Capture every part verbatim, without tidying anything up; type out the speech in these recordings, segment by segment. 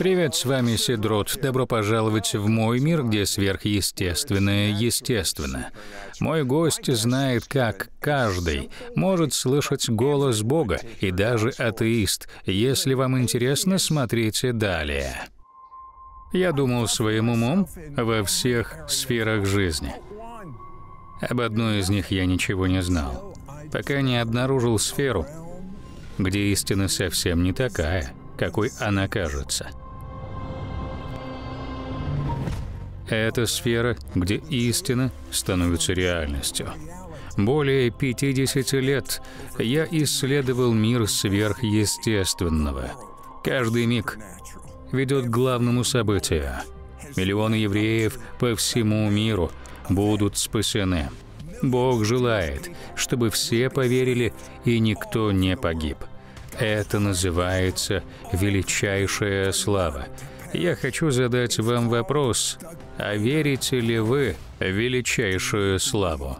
Привет, с вами Сид Рот. Добро пожаловать в мой мир, где сверхъестественное естественно. Мой гость знает, как каждый может слышать голос Бога, и даже атеист. Если вам интересно, смотрите далее. Я думал своим умом во всех сферах жизни. Об одной из них я ничего не знал, пока не обнаружил сферу, где истина совсем не такая, какой она кажется. Это сфера, где истина становится реальностью. Более пятидесяти лет я исследовал мир сверхъестественного. Каждый миг ведет к главному событию. Миллионы евреев по всему миру будут спасены. Бог желает, чтобы все поверили и никто не погиб. Это называется величайшая слава. Я хочу задать вам вопрос, а верите ли вы в величайшую славу?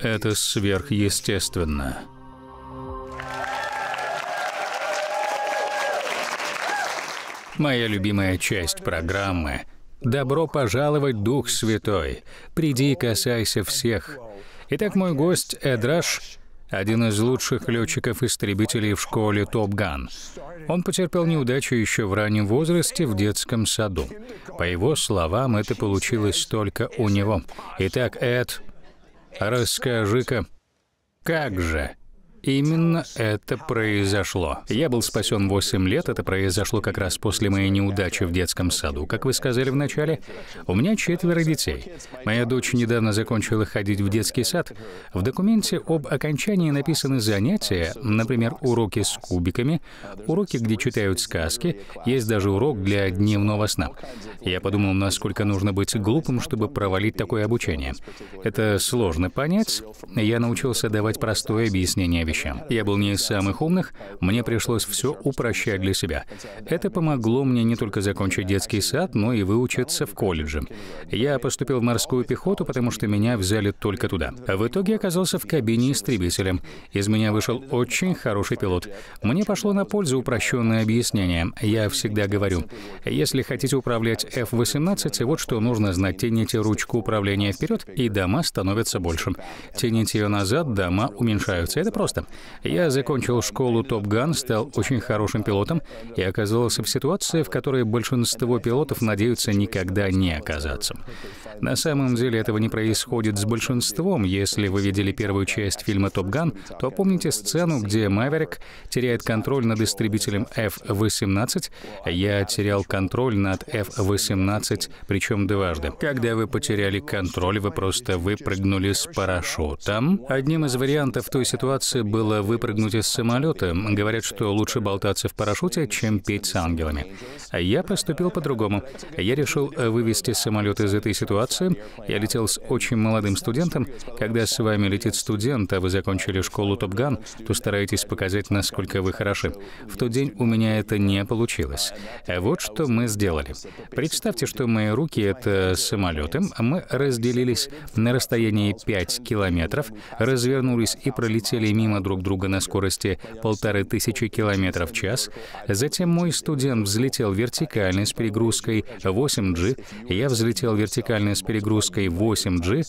Это сверхъестественно. Моя любимая часть программы – «Добро пожаловать, Дух Святой! Приди и касайся всех!» Итак, мой гость Эд Раш – один из лучших летчиков-истребителей в школе «Топ-Ган». Он потерпел неудачу еще в раннем возрасте в детском саду. По его словам, это получилось только у него. Итак, Эд, расскажи-ка, как же именно это произошло? Я был спасен восемь лет, это произошло как раз после моей неудачи в детском саду. Как вы сказали в начале, у меня четверо детей. Моя дочь недавно закончила ходить в детский сад. В документе об окончании написаны занятия, например, уроки с кубиками, уроки, где читают сказки, есть даже урок для дневного сна. Я подумал, насколько нужно быть глупым, чтобы провалить такое обучение. Это сложно понять. Я научился давать простое объяснение вещам. Я был не из самых умных, мне пришлось все упрощать для себя. Это помогло мне не только закончить детский сад, но и выучиться в колледже. Я поступил в морскую пехоту, потому что меня взяли только туда. В итоге оказался в кабине истребителем. Из меня вышел очень хороший пилот. Мне пошло на пользу упрощенное объяснение. Я всегда говорю, если хотите управлять эф восемнадцать, вот что нужно знать. Тяните ручку управления вперед, и дома становятся больше. Тяните ее назад, дома уменьшаются. Это просто. Я закончил школу Топ-Ган, стал очень хорошим пилотом и оказался в ситуации, в которой большинство пилотов надеются никогда не оказаться. На самом деле этого не происходит с большинством. Если вы видели первую часть фильма «Топ-Ган», то помните сцену, где Маверик теряет контроль над истребителем эф восемнадцать. Я терял контроль над эф восемнадцать, причем дважды. Когда вы потеряли контроль, вы просто выпрыгнули с парашютом. Одним из вариантов той ситуации было выпрыгнуть из самолета. Говорят, что лучше болтаться в парашюте, чем петь с ангелами. Я поступил по-другому. Я решил вывести самолет из этой ситуации. Я летел с очень молодым студентом. Когда с вами летит студент, а вы закончили школу Топ-Ган, то стараетесь показать, насколько вы хороши. В тот день у меня это не получилось. Вот что мы сделали. Представьте, что мои руки — это самолеты. Мы разделились на расстоянии пяти километров, развернулись и пролетели мимо друг друга на скорости полторы тысячи километров в час. Затем мой студент взлетел вертикально с перегрузкой восемь джи, я взлетел вертикально с перегрузкой восемь джи.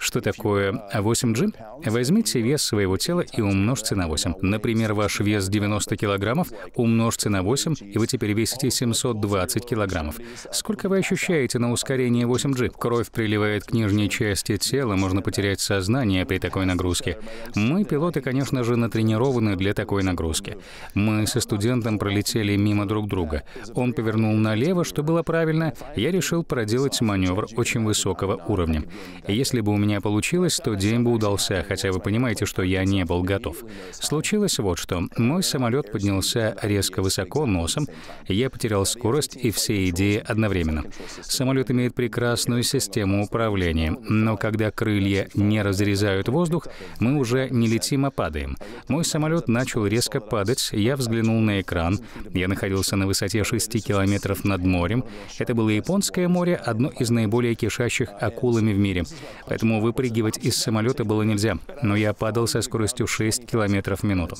Что такое восемь джи? Возьмите вес своего тела и умножьте на восемь. Например, ваш вес девяносто килограммов, умножьте на восемь, и вы теперь весите семьсот двадцать килограммов. Сколько вы ощущаете на ускорении восемь джи? Кровь приливает к нижней части тела, можно потерять сознание при такой нагрузке. Мы, пилоты, конечно же, натренированы для такой нагрузки. Мы со студентом пролетели мимо друг друга. Он повернул налево, что было правильно. Я решил проделать маневр очень высокого уровня. Если бы у меня не получилось, то день бы удался, хотя вы понимаете, что я не был готов. Случилось вот что. Мой самолет поднялся резко высоко носом, я потерял скорость и все идеи одновременно. Самолет имеет прекрасную систему управления, но когда крылья не разрезают воздух, мы уже не летим, а падаем. Мой самолет начал резко падать, я взглянул на экран, я находился на высоте шести километров над морем. Это было Японское море, одно из наиболее кишащих акулами в мире. Поэтому поэтому выпрыгивать из самолета было нельзя, но я падал со скоростью шесть километров в минуту.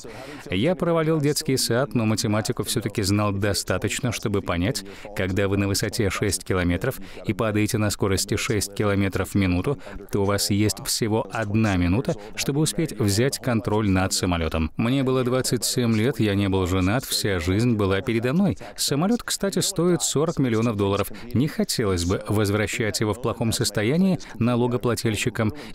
Я провалил детский сад, но математику все-таки знал достаточно, чтобы понять, когда вы на высоте шесть километров и падаете на скорости шесть километров в минуту, то у вас есть всего одна минута, чтобы успеть взять контроль над самолетом. Мне было двадцать семь лет, я не был женат, вся жизнь была передо мной. Самолет, кстати, стоит сорок миллионов долларов. Не хотелось бы возвращать его в плохом состоянии налогоплательщикам,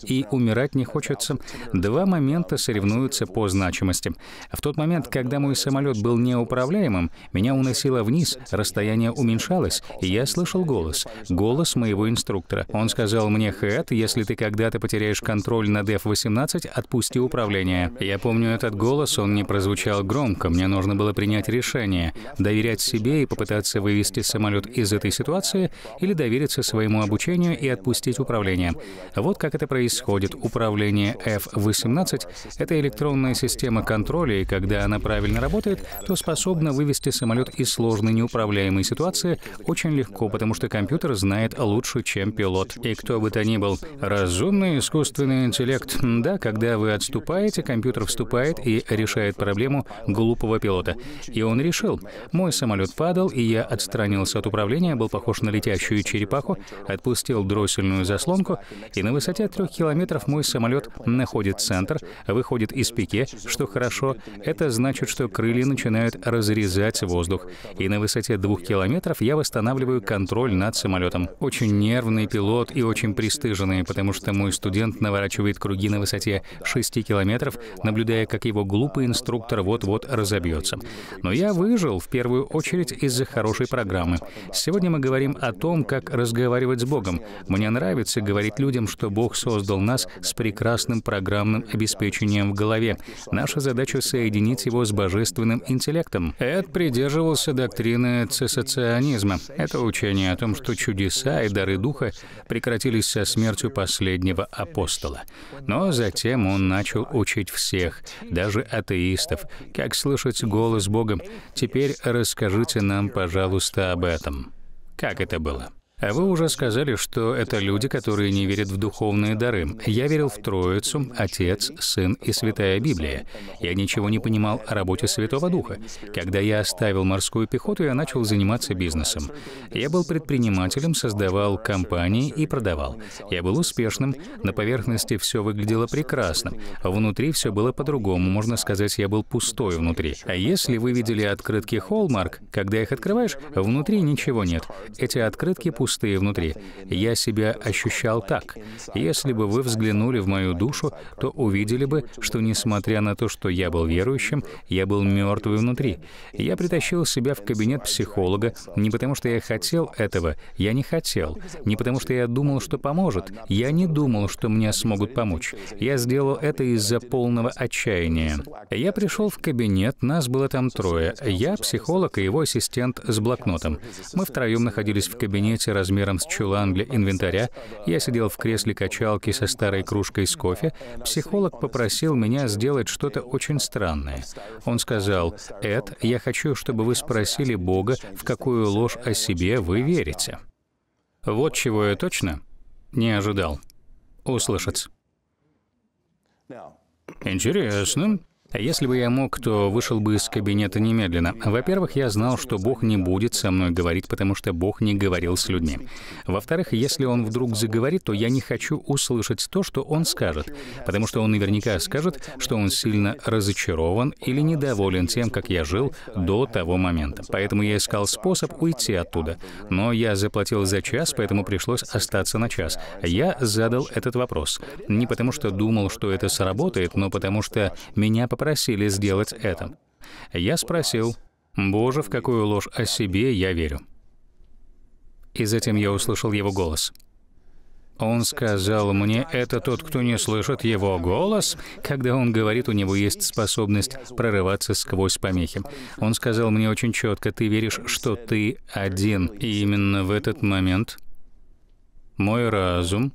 и умирать не хочется. Два момента соревнуются по значимости. В тот момент, когда мой самолет был неуправляемым, меня уносило вниз, расстояние уменьшалось, и я слышал голос. Голос моего инструктора. Он сказал мне: «Хэт, если ты когда-то потеряешь контроль над эф восемнадцать, отпусти управление». Я помню этот голос, он не прозвучал громко, мне нужно было принять решение: доверять себе и попытаться вывести самолет из этой ситуации, или довериться своему обучению и отпустить управление. Вот как это происходит. Управление эф восемнадцать — это электронная система контроля, и когда она правильно работает, то способна вывести самолет из сложной неуправляемой ситуации очень легко, потому что компьютер знает лучше, чем пилот. И кто бы то ни был, разумный искусственный интеллект. Да, когда вы отступаете, компьютер вступает и решает проблему глупого пилота. И он решил. Мой самолет падал, и я отстранился от управления, был похож на летящую черепаху, отпустил дроссельную заслонку, и на высоте трех километров мой самолет находит центр, выходит из пике, что хорошо. Это значит, что крылья начинают разрезать воздух. И на высоте двух километров я восстанавливаю контроль над самолетом. Очень нервный пилот и очень пристыженный, потому что мой студент наворачивает круги на высоте шести километров, наблюдая, как его глупый инструктор вот-вот разобьется. Но я выжил в первую очередь из-за хорошей программы. Сегодня мы говорим о том, как разговаривать с Богом. Мне нравится говорить людям, что Бог создал нас с прекрасным программным обеспечением в голове. Наша задача — соединить его с божественным интеллектом. Эд придерживался доктрины цессационизма. Это учение о том, что чудеса и дары Духа прекратились со смертью последнего апостола. Но затем он начал учить всех, даже атеистов, как слышать голос Бога. Теперь расскажите нам, пожалуйста, об этом. Как это было? А вы уже сказали, что это люди, которые не верят в духовные дары. Я верил в Троицу, Отец, Сын и Святая Библия. Я ничего не понимал о работе Святого Духа. Когда я оставил морскую пехоту, я начал заниматься бизнесом. Я был предпринимателем, создавал компании и продавал. Я был успешным, на поверхности все выглядело прекрасно. Внутри все было по-другому, можно сказать, я был пустой внутри. А если вы видели открытки Hallmark, когда их открываешь, внутри ничего нет. Эти открытки пустые. Пустые внутри. Я себя ощущал так. Если бы вы взглянули в мою душу, то увидели бы, что, несмотря на то, что я был верующим, я был мертвый внутри. Я притащил себя в кабинет психолога не потому, что я хотел этого, я не хотел. Не потому, что я думал, что поможет. Я не думал, что мне смогут помочь. Я сделал это из-за полного отчаяния. Я пришел в кабинет, нас было там трое. Я, психолог и его ассистент с блокнотом. Мы втроем находились в кабинете размером с чулан для инвентаря. Я сидел в кресле качалки со старой кружкой с кофе. Психолог попросил меня сделать что-то очень странное. Он сказал: «Эд, я хочу, чтобы вы спросили Бога, в какую ложь о себе вы верите». Вот чего я точно не ожидал услышать. Интересно. Если бы я мог, то вышел бы из кабинета немедленно. Во-первых, я знал, что Бог не будет со мной говорить, потому что Бог не говорил с людьми. Во-вторых, если Он вдруг заговорит, то я не хочу услышать то, что Он скажет, потому что Он наверняка скажет, что Он сильно разочарован или недоволен тем, как я жил до того момента. Поэтому я искал способ уйти оттуда. Но я заплатил за час, поэтому пришлось остаться на час. Я задал этот вопрос. Не потому что думал, что это сработает, но потому что меня попросили. Просили сделать это. Я спросил: «Боже, в какую ложь о себе я верю?» И затем я услышал Его голос. Он сказал мне: «Это тот, кто не слышит Его голос». Когда Он говорит, у Него есть способность прорываться сквозь помехи. Он сказал мне очень четко: «Ты веришь, что ты один». И именно в этот момент мой разум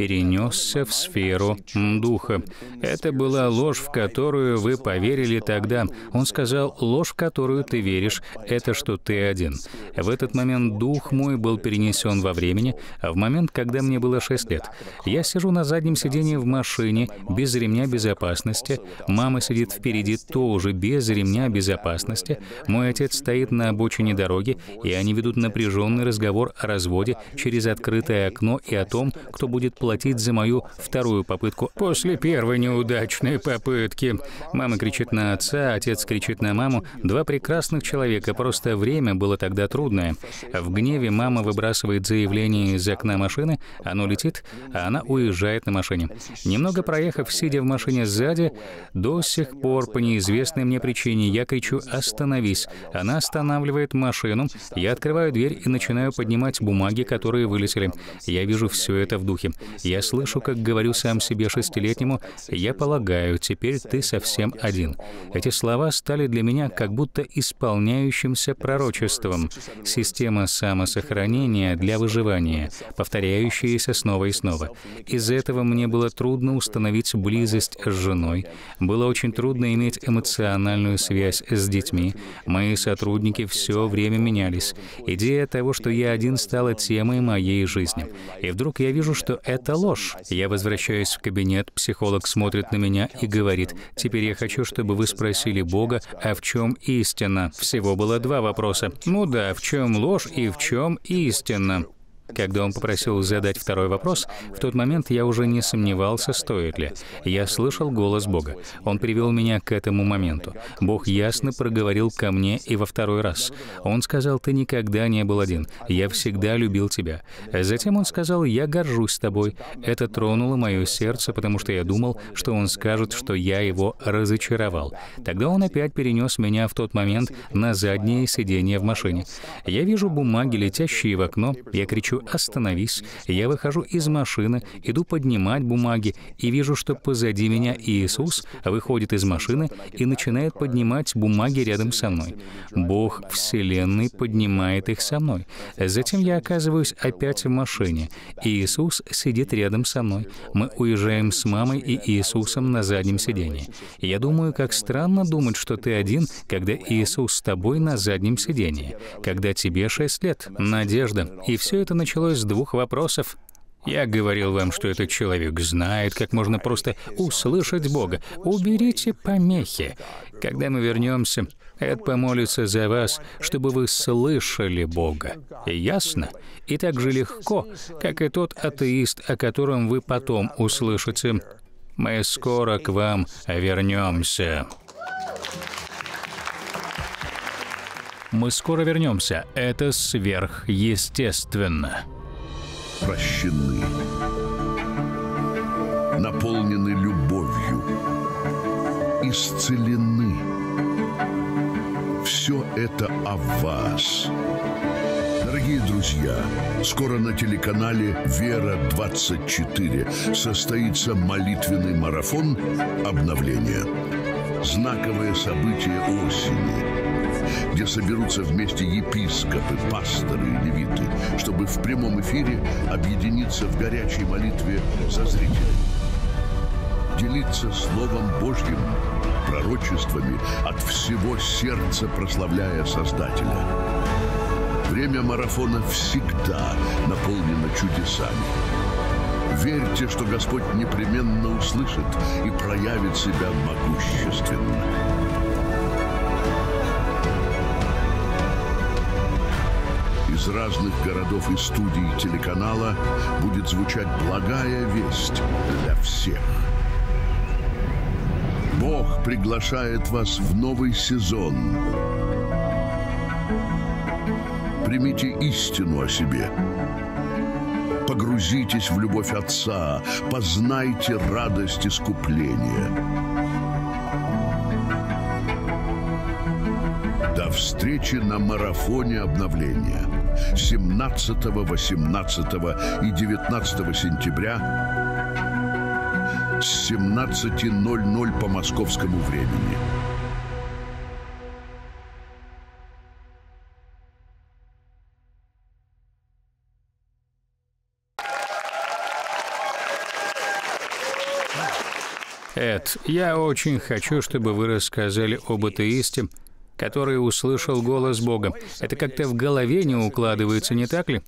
перенесся в сферу духа. Это была ложь, в которую вы поверили тогда. Он сказал, ложь, в которую ты веришь, это что ты один. В этот момент дух мой был перенесен во времени, в момент, когда мне было шесть лет. Я сижу на заднем сиденье в машине, без ремня безопасности. Мама сидит впереди тоже, без ремня безопасности. Мой отец стоит на обочине дороги, и они ведут напряженный разговор о разводе через открытое окно и о том, кто будет платить за мою вторую попытку. После первой неудачной попытки. Мама кричит на отца, отец кричит на маму. Два прекрасных человека, просто время было тогда трудное. В гневе мама выбрасывает заявление из окна машины, оно летит, а она уезжает на машине. Немного проехав, сидя в машине сзади, до сих пор по неизвестной мне причине я кричу «Остановись!». Она останавливает машину, я открываю дверь и начинаю поднимать бумаги, которые вылетели. Я вижу все это в духе. Я слышу, как говорю сам себе шестилетнему, «Я полагаю, теперь ты совсем один». Эти слова стали для меня как будто исполняющимся пророчеством. Система самосохранения для выживания, повторяющаяся снова и снова. Из-за этого мне было трудно установить близость с женой. Было очень трудно иметь эмоциональную связь с детьми. Мои сотрудники все время менялись. Идея того, что я один, стала темой моей жизни. И вдруг я вижу, что это ложь. Я возвращаюсь в кабинет, психолог смотрит на меня и говорит, «Теперь я хочу, чтобы вы спросили Бога, а в чем истина?» Всего было два вопроса. Ну да, в чем ложь и в чем истина? Когда он попросил задать второй вопрос, в тот момент я уже не сомневался, стоит ли. Я слышал голос Бога. Он привел меня к этому моменту. Бог ясно проговорил ко мне и во второй раз. Он сказал, «Ты никогда не был один. Я всегда любил тебя». Затем он сказал, «Я горжусь тобой». Это тронуло мое сердце, потому что я думал, что он скажет, что я его разочаровал. Тогда он опять перенес меня в тот момент на заднее сиденье в машине. Я вижу бумаги, летящие в окно. Я кричу, «Остановись!». Я выхожу из машины, иду поднимать бумаги и вижу, что позади меня Иисус выходит из машины и начинает поднимать бумаги рядом со мной. Бог Вселенной поднимает их со мной. Затем я оказываюсь опять в машине. Иисус сидит рядом со мной. Мы уезжаем с мамой и Иисусом на заднем сиденье. Я думаю, как странно думать, что ты один, когда Иисус с тобой на заднем сиденье, когда тебе шесть лет, надежда. И все это началось с двух вопросов. Я говорил вам, что этот человек знает, как можно просто услышать Бога. Уберите помехи. Когда мы вернемся, Эд помолится за вас, чтобы вы слышали Бога. Ясно? И так же легко, как и тот атеист, о котором вы потом услышите. Мы скоро к вам вернемся. Мы скоро вернемся. Это сверхъестественно. Прощены. Наполнены любовью. Исцелены. Все это о вас. Дорогие друзья, скоро на телеканале Вера двадцать четыре состоится молитвенный марафон «Обновление». Знаковое событие осени, где соберутся вместе епископы, пасторы и левиты, чтобы в прямом эфире объединиться в горячей молитве со зрителями, делиться Словом Божьим, пророчествами, от всего сердца прославляя Создателя. Время марафона всегда наполнено чудесами. Верьте, что Господь непременно услышит и проявит себя могущественно. Из разных городов и студий телеканала будет звучать благая весть для всех. Бог приглашает вас в новый сезон. Примите истину о себе. Погрузитесь в любовь Отца. Познайте радость искупления. До встречи на марафоне обновления семнадцатого, восемнадцатого и девятнадцатого сентября с семнадцати ноль-ноль по московскому времени. Эд, я очень хочу, чтобы вы рассказали об атеисте, который услышал голос Бога. Это как-то в голове не укладывается, не так ли?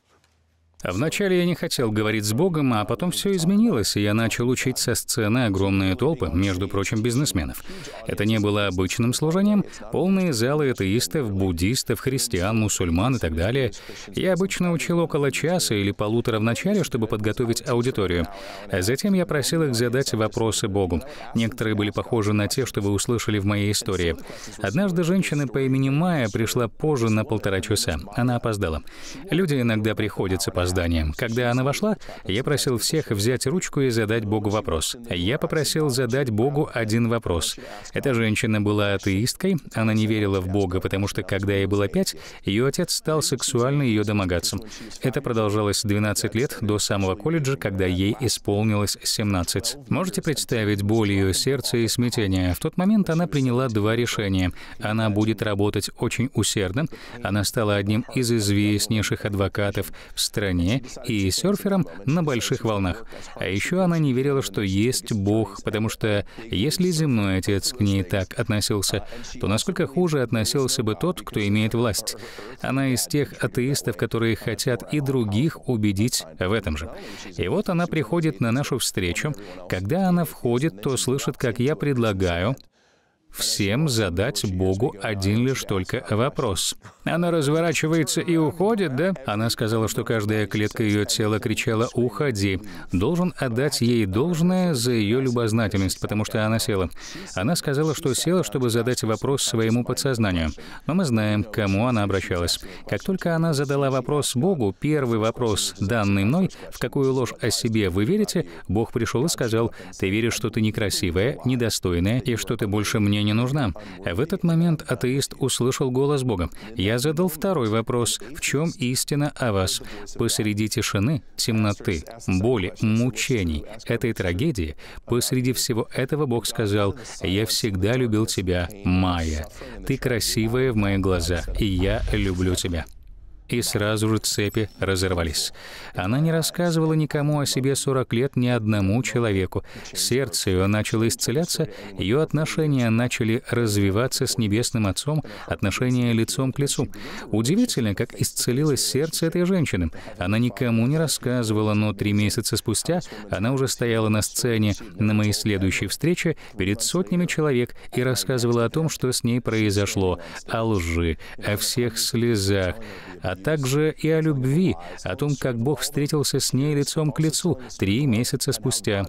Вначале я не хотел говорить с Богом, а потом все изменилось, и я начал учить со сцены огромные толпы, между прочим, бизнесменов. Это не было обычным служением, полные залы атеистов, буддистов, христиан, мусульман и так далее. Я обычно учил около часа или полутора в начале, чтобы подготовить аудиторию. А затем я просил их задать вопросы Богу. Некоторые были похожи на те, что вы услышали в моей истории. Однажды женщина по имени Майя пришла позже на полтора часа. Она опоздала. Люди иногда приходят с опозданием. Когда она вошла, я просил всех взять ручку и задать Богу вопрос. Я попросил задать Богу один вопрос. Эта женщина была атеисткой, она не верила в Бога, потому что, когда ей было пять, ее отец стал сексуально ее домогаться. Это продолжалось двенадцать лет до самого колледжа, когда ей исполнилось семнадцать. Можете представить боль ее сердца и смятение? В тот момент она приняла два решения. Она будет работать очень усердно. Она стала одним из известнейших адвокатов в стране и серфером на больших волнах. А еще она не верила, что есть Бог, потому что если земной отец к ней так относился, то насколько хуже относился бы тот, кто имеет власть. Она из тех атеистов, которые хотят и других убедить в этом же. И вот она приходит на нашу встречу. Когда она входит, то слышит, как я предлагаю всем задать Богу один лишь только вопрос. Она разворачивается и уходит, да? Она сказала, что каждая клетка ее тела кричала «Уходи!». Должен отдать ей должное за ее любознательность, потому что она села. Она сказала, что села, чтобы задать вопрос своему подсознанию. Но мы знаем, к кому она обращалась. Как только она задала вопрос Богу, первый вопрос, данный мной, в какую ложь о себе вы верите, Бог пришел и сказал: «Ты веришь, что ты некрасивая, недостойная и что ты больше мне не нужна». В этот момент атеист услышал голос Бога. Я задал второй вопрос: в чем истина о вас? Посреди тишины, темноты, боли, мучений, этой трагедии, посреди всего этого Бог сказал: «Я всегда любил тебя, Майя. Ты красивая в моих глазах, и я люблю тебя». И сразу же цепи разорвались. Она не рассказывала никому о себе сорок лет, ни одному человеку. Сердце ее начало исцеляться, ее отношения начали развиваться с Небесным Отцом, отношения лицом к лицу. Удивительно, как исцелилось сердце этой женщины. Она никому не рассказывала, но три месяца спустя она уже стояла на сцене на моей следующей встрече перед сотнями человек и рассказывала о том, что с ней произошло, о лжи, о всех слезах, о также и о любви, о том, как Бог встретился с ней лицом к лицу три месяца спустя.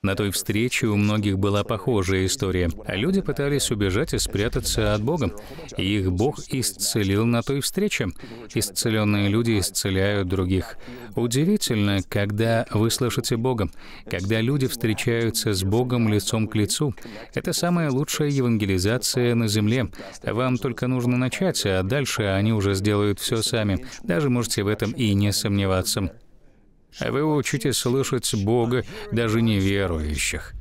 На той встрече у многих была похожая история. Люди пытались убежать и спрятаться от Бога. Их Бог исцелил на той встрече. Исцеленные люди исцеляют других. Удивительно, когда вы слышите Бога, когда люди встречаются с Богом лицом к лицу. Это самая лучшая евангелизация на земле. Вам только нужно начать, а дальше они уже сделают все сами. Даже можете в этом и не сомневаться. Вы учите слышать Бога даже неверующих.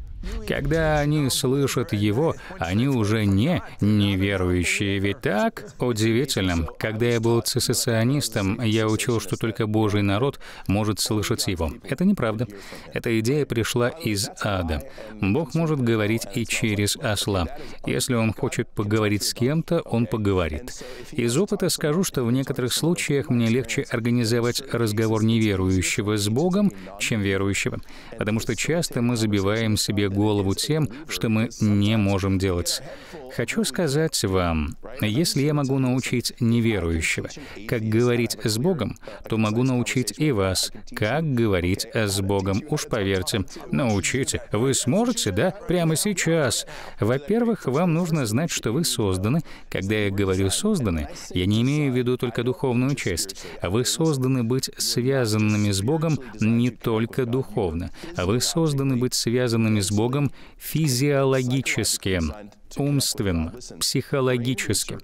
Когда они слышат Его, они уже не неверующие. Ведь так? Удивительно. Когда я был цессационистом, я учил, что только Божий народ может слышать Его. Это неправда. Эта идея пришла из ада. Бог может говорить и через осла. Если Он хочет поговорить с кем-то, Он поговорит. Из опыта скажу, что в некоторых случаях мне легче организовать разговор неверующего с Богом, чем верующего. Потому что часто мы забиваем себе голову тем, что мы не можем делать. Хочу сказать вам, если я могу научить неверующего, как говорить с Богом, то могу научить и вас, как говорить с Богом. Уж поверьте, научите. Вы сможете, да? Прямо сейчас. Во-первых, вам нужно знать, что вы созданы. Когда я говорю «созданы», я не имею в виду только духовную часть. Вы созданы быть связанными с Богом не только духовно. Вы созданы быть связанными с Богом физиологически, умственно, психологически.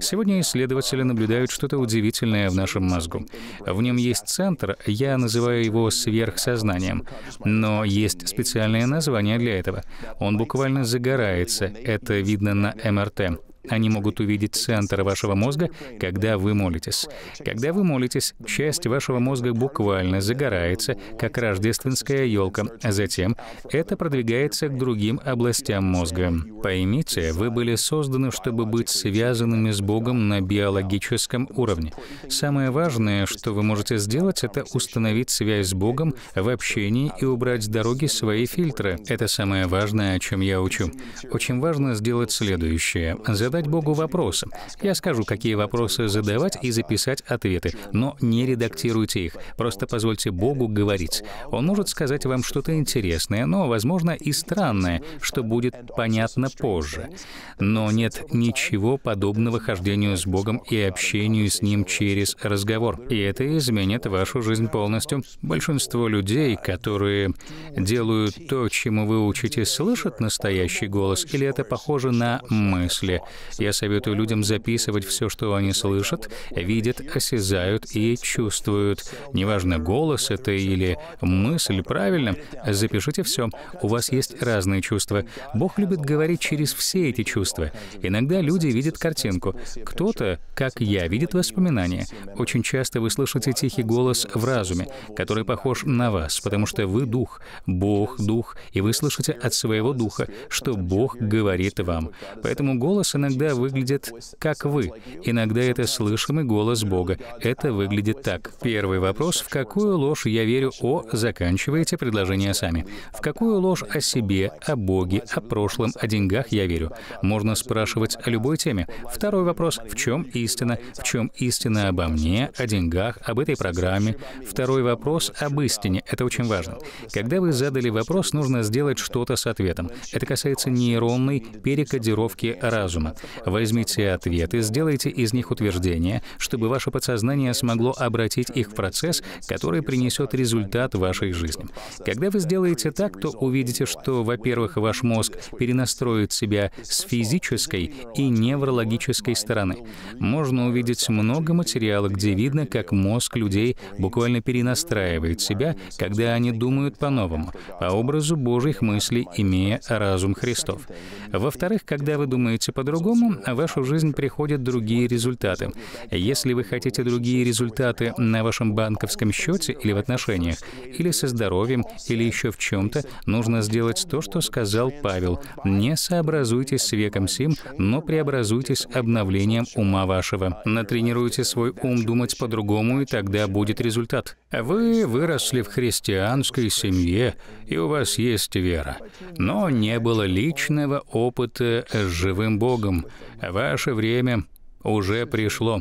Сегодня исследователи наблюдают что-то удивительное в нашем мозгу. В нем есть центр, я называю его сверхсознанием, но есть специальное название для этого. Он буквально загорается, это видно на эм эр тэ. Они могут увидеть центр вашего мозга, когда вы молитесь. Когда вы молитесь, часть вашего мозга буквально загорается, как рождественская елка, а затем это продвигается к другим областям мозга. Поймите, вы были созданы, чтобы быть связанными с Богом на биологическом уровне. Самое важное, что вы можете сделать, это установить связь с Богом в общении и убрать с дороги свои фильтры. Это самое важное, о чем я учу. Очень важно сделать следующее. Задать Богу вопросы. Я скажу, какие вопросы задавать, и записать ответы, но не редактируйте их. Просто позвольте Богу говорить. Он может сказать вам что-то интересное, но, возможно, и странное, что будет понятно позже. Но нет ничего подобного хождению с Богом и общению с Ним через разговор. И это изменит вашу жизнь полностью. Большинство людей, которые делают то, чему вы учитесь, слышат настоящий голос, или это похоже на мысли? Я советую людям записывать все, что они слышат, видят, осязают и чувствуют. Неважно, голос это или мысль, правильно? Запишите все. У вас есть разные чувства. Бог любит говорить через все эти чувства. Иногда люди видят картинку. Кто-то, как я, видит воспоминания. Очень часто вы слышите тихий голос в разуме, который похож на вас, потому что вы дух, Бог дух, и вы слышите от своего духа, что Бог говорит вам. Поэтому голос иногда выглядит как вы. Иногда это слышимый голос Бога. Это выглядит так. Первый вопрос: в какую ложь я верю о... Заканчиваете предложение сами. В какую ложь о себе, о Боге, о прошлом, о деньгах я верю? Можно спрашивать о любой теме. Второй вопрос: в чем истина? В чем истина обо мне, о деньгах, об этой программе? Второй вопрос об истине. Это очень важно. Когда вы задали вопрос, нужно сделать что-то с ответом. Это касается нейронной перекодировки разума. Возьмите ответы, сделайте из них утверждения, чтобы ваше подсознание смогло обратить их в процесс, который принесет результат вашей жизни. Когда вы сделаете так, то увидите, что, во-первых, ваш мозг перенастроит себя с физической и неврологической стороны. Можно увидеть много материала, где видно, как мозг людей буквально перенастраивает себя, когда они думают по-новому, по образу Божьих мыслей, имея разум Христов. Во-вторых, когда вы думаете по-другому, в вашу жизнь приходят другие результаты. Если вы хотите другие результаты на вашем банковском счете или в отношениях, или со здоровьем, или еще в чем-то, нужно сделать то, что сказал Павел. Не сообразуйтесь с веком сим, но преобразуйтесь обновлением ума вашего. Натренируйте свой ум думать по-другому, и тогда будет результат. Вы выросли в христианской семье, и у вас есть вера, но не было личного опыта с живым Богом. Ваше время уже пришло.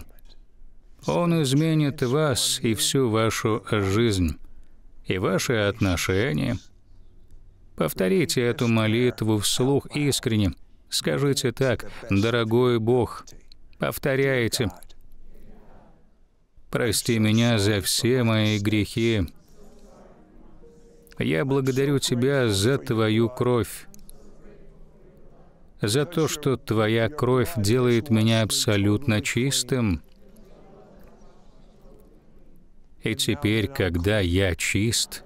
Он изменит вас и всю вашу жизнь. И ваши отношения. Повторите эту молитву вслух искренне. Скажите так: «Дорогой Бог», повторяйте: «Прости меня за все мои грехи. Я благодарю Тебя за Твою кровь, за то, что Твоя кровь делает меня абсолютно чистым. И теперь, когда я чист,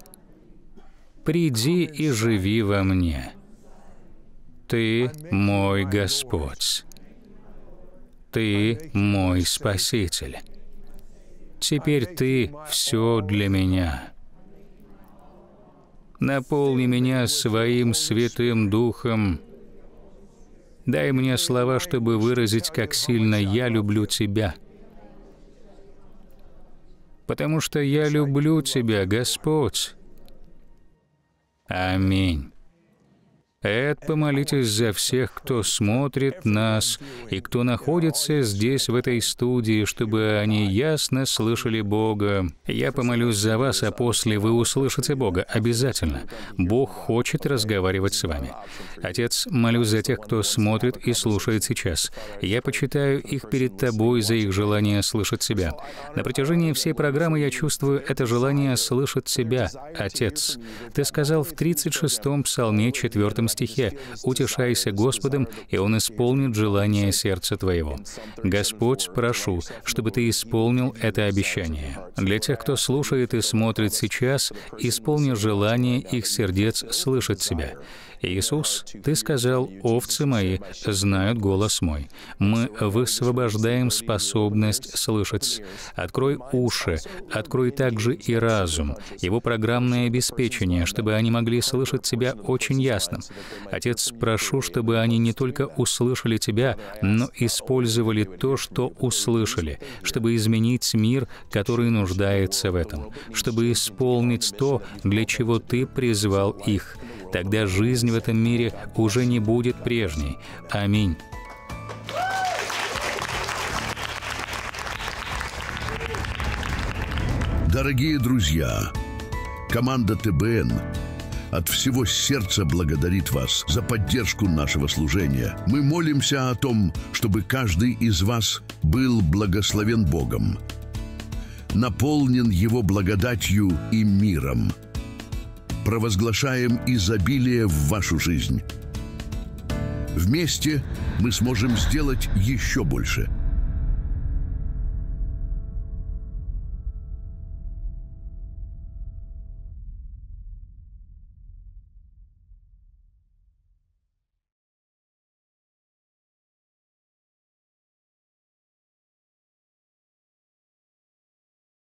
приди и живи во мне. Ты мой Господь. Ты мой Спаситель. Теперь Ты все для меня. Наполни меня своим Святым Духом. Дай мне слова, чтобы выразить, как сильно я люблю Тебя. Потому что я люблю Тебя, Господь. Аминь». Эд, помолитесь за всех, кто смотрит нас и кто находится здесь, в этой студии, чтобы они ясно слышали Бога. Я помолюсь за вас, а после вы услышите Бога. Обязательно. Бог хочет разговаривать с вами. Отец, молюсь за тех, кто смотрит и слушает сейчас. Я почитаю их перед Тобой за их желание слышать Тебя. На протяжении всей программы я чувствую это желание слышать Тебя, Отец. Ты сказал в тридцать шестом псалме, четвёртом стихе: «Утешайся Господом, и Он исполнит желание сердца твоего». Господь, прошу, чтобы Ты исполнил это обещание. Для тех, кто слушает и смотрит сейчас, исполни желание их сердец слышать Тебя. Иисус, Ты сказал, овцы мои знают голос мой. Мы высвобождаем способность слышать. Открой уши, открой также и разум, его программное обеспечение, чтобы они могли слышать Тебя очень ясно. Отец, прошу, чтобы они не только услышали Тебя, но использовали то, что услышали, чтобы изменить мир, который нуждается в этом, чтобы исполнить то, для чего Ты призвал их. Тогда жизнь в этом мире уже не будет прежней. Аминь. Дорогие друзья, команда ТБН от всего сердца благодарит вас за поддержку нашего служения. Мы молимся о том, чтобы каждый из вас был благословен Богом, наполнен Его благодатью и миром. Провозглашаем изобилие в вашу жизнь. Вместе мы сможем сделать еще больше.